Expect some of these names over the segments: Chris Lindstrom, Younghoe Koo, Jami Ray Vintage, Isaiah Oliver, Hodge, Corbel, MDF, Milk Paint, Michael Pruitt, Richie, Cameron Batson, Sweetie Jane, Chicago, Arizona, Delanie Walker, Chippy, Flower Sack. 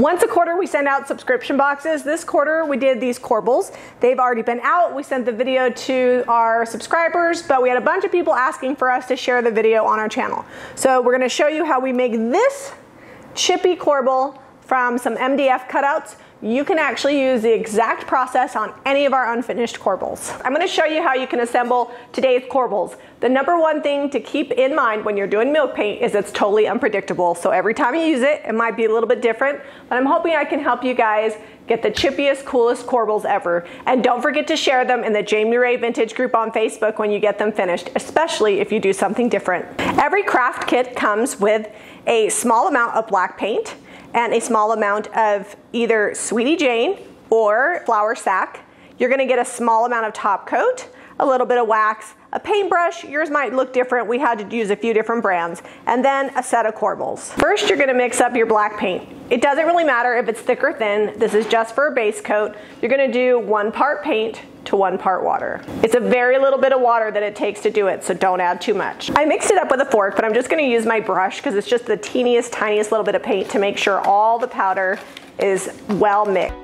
Once a quarter, we send out subscription boxes. This quarter, we did these Corbels. They've already been out. We sent the video to our subscribers, but we had a bunch of people asking for us to share the video on our channel. So we're gonna show you how we make this chippy Corbel from some MDF cutouts. You can actually use the exact process on any of our unfinished corbels. I'm gonna show you how you can assemble today's corbels. The #1 thing to keep in mind when you're doing milk paint is it's totally unpredictable. So every time you use it, it might be a little bit different, but I'm hoping I can help you guys get the chippiest, coolest corbels ever. And don't forget to share them in the Jami Ray Vintage group on Facebook when you get them finished, especially if you do something different. Every craft kit comes with a small amount of black paint and a small amount of either Sweetie Jane or Flower Sack. You're gonna get a small amount of top coat, a little bit of wax, a paintbrush. Yours might look different. We had to use a few different brands. And then a set of corbels. First, you're gonna mix up your black paint. It doesn't really matter if it's thick or thin. This is just for a base coat. You're gonna do 1 part paint to 1 part water. It's a very little bit of water that it takes to do it, so don't add too much. I mixed it up with a fork, but I'm just gonna use my brush because it's just the teeniest, tiniest little bit of paint to make sure all the powder is well mixed.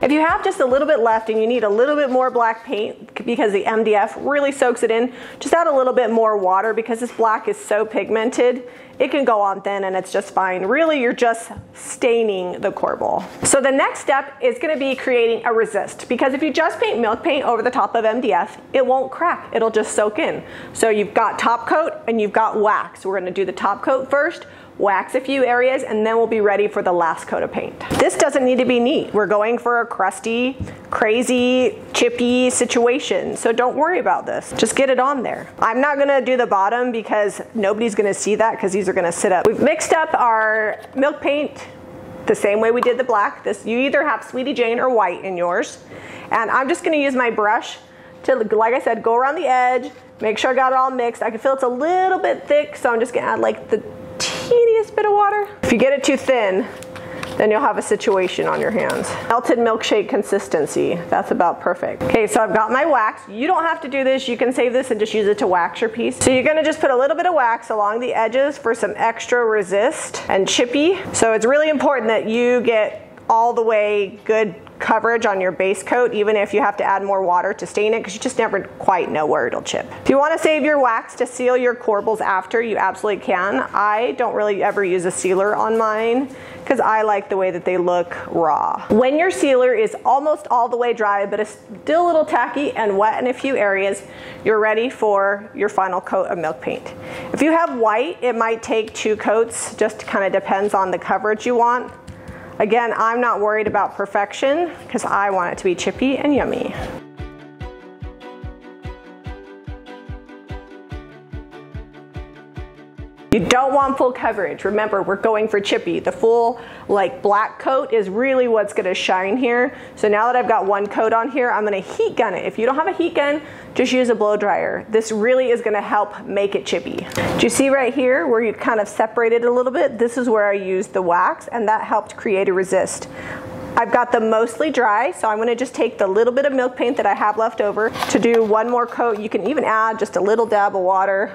If you have just a little bit left and you need a little bit more black paint because the MDF really soaks it in, just add a little bit more water because this black is so pigmented. It can go on thin and it's just fine. Really, you're just staining the corbel. So the next step is gonna be creating a resist, because if you just paint milk paint over the top of MDF, it won't crack, it'll just soak in. So you've got top coat and you've got wax. We're gonna do the top coat first, wax a few areas, and then we'll be ready for the last coat of paint. This doesn't need to be neat. We're going for a crusty, crazy, chippy situation, so don't worry about this. Just get it on there. I'm not gonna do the bottom because nobody's gonna see that because these are gonna sit up. We've mixed up our milk paint the same way we did the black. This, you either have Sweetie Jane or white in yours. And I'm just gonna use my brush to, like I said, go around the edge, make sure I got it all mixed. I can feel it's a little bit thick, so I'm just gonna add like the teeniest bit of water. If you get it too thin, then you'll have a situation on your hands. Melted milkshake consistency, that's about perfect. Okay, so I've got my wax. You don't have to do this, you can save this and just use it to wax your piece. So you're gonna just put a little bit of wax along the edges for some extra resist and chippy. So it's really important that you get all the way good coverage on your base coat, even if you have to add more water to stain it, because you just never quite know where it'll chip. If you want to save your wax to seal your corbels after, you absolutely can. I don't really ever use a sealer on mine because I like the way that they look raw. When your sealer is almost all the way dry, but it's still a little tacky and wet in a few areas, you're ready for your final coat of milk paint. If you have white, it might take 2 coats, just kind of depends on the coverage you want. Again, I'm not worried about perfection because I want it to be chippy and yummy. You don't want full coverage. Remember, we're going for chippy. The full like black coat is really what's gonna shine here. So now that I've got 1 coat on here, I'm gonna heat gun it. If you don't have a heat gun, just use a blow dryer. This really is gonna help make it chippy. Do you see right here where you kind of separated a little bit? This is where I used the wax, and that helped create a resist. I've got them mostly dry, so I'm gonna just take the little bit of milk paint that I have left over to do 1 more coat. You can even add just a little dab of water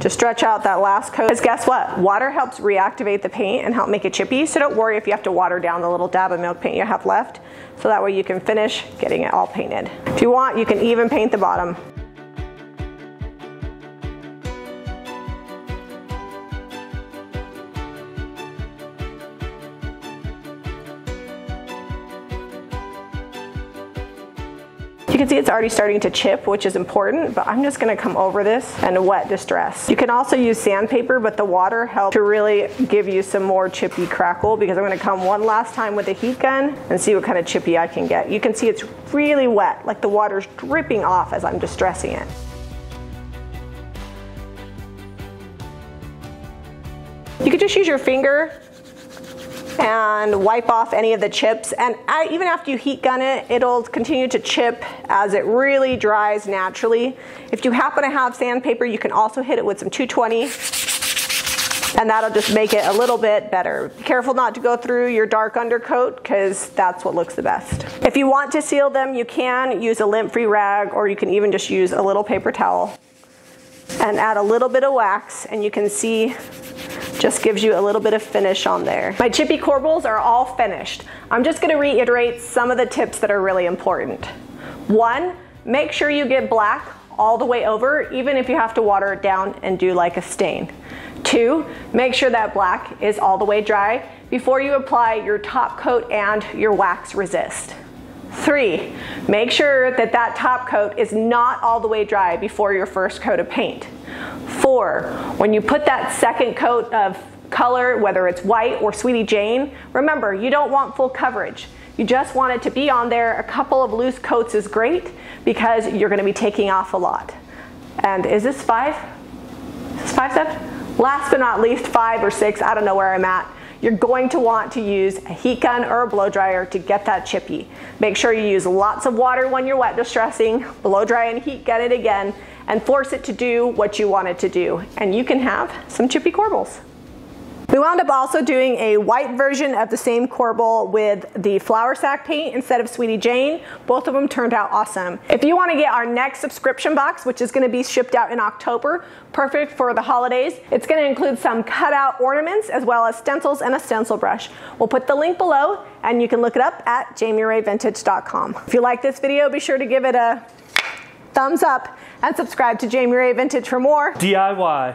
to stretch out that last coat. Because guess what? Water helps reactivate the paint and help make it chippy, so don't worry if you have to water down the little dab of milk paint you have left, so that way you can finish getting it all painted. If you want, you can even paint the bottom. You can see it's already starting to chip, which is important, but I'm just gonna come over this and wet distress. You can also use sandpaper, but the water helps to really give you some more chippy crackle, because I'm gonna come 1 last time with a heat gun and see what kind of chippy I can get. You can see it's really wet, like the water's dripping off as I'm distressing it. You could just use your finger and wipe off any of the chips, and even after you heat gun it, it'll continue to chip as it really dries naturally. If you happen to have sandpaper, you can also hit it with some 220, and that'll just make it a little bit better. Be careful not to go through your dark undercoat, because that's what looks the best. If you want to seal them, you can use a lint-free rag, or you can even just use a little paper towel and add a little bit of wax, and you can see just gives you a little bit of finish on there. My chippy corbels are all finished. I'm just gonna reiterate some of the tips that are really important. One, make sure you get black all the way over, even if you have to water it down and do like a stain. Two, make sure that black is all the way dry before you apply your top coat and your wax resist. Three, make sure that that top coat is not all the way dry before your first coat of paint. Four, when you put that second coat of color, whether it's white or Sweetie Jane, remember, you don't want full coverage. You just want it to be on there. A couple of loose coats is great because you're gonna be taking off a lot. And is this five? Is this 5 steps? Last but not least, 5 or 6, I don't know where I'm at. You're going to want to use a heat gun or a blow dryer to get that chippy. Make sure you use lots of water when you're wet distressing, blow dry and heat gun it again, and force it to do what you want it to do. And you can have some chippy corbels. We wound up also doing a white version of the same corbel with the Flower Sack paint instead of Sweetie Jane. Both of them turned out awesome. If you want to get our next subscription box, which is going to be shipped out in October, perfect for the holidays, it's going to include some cutout ornaments as well as stencils and a stencil brush. We'll put the link below and you can look it up at jamirayvintage.com. If you like this video, be sure to give it a thumbs up and subscribe to Jami Ray Vintage for more DIY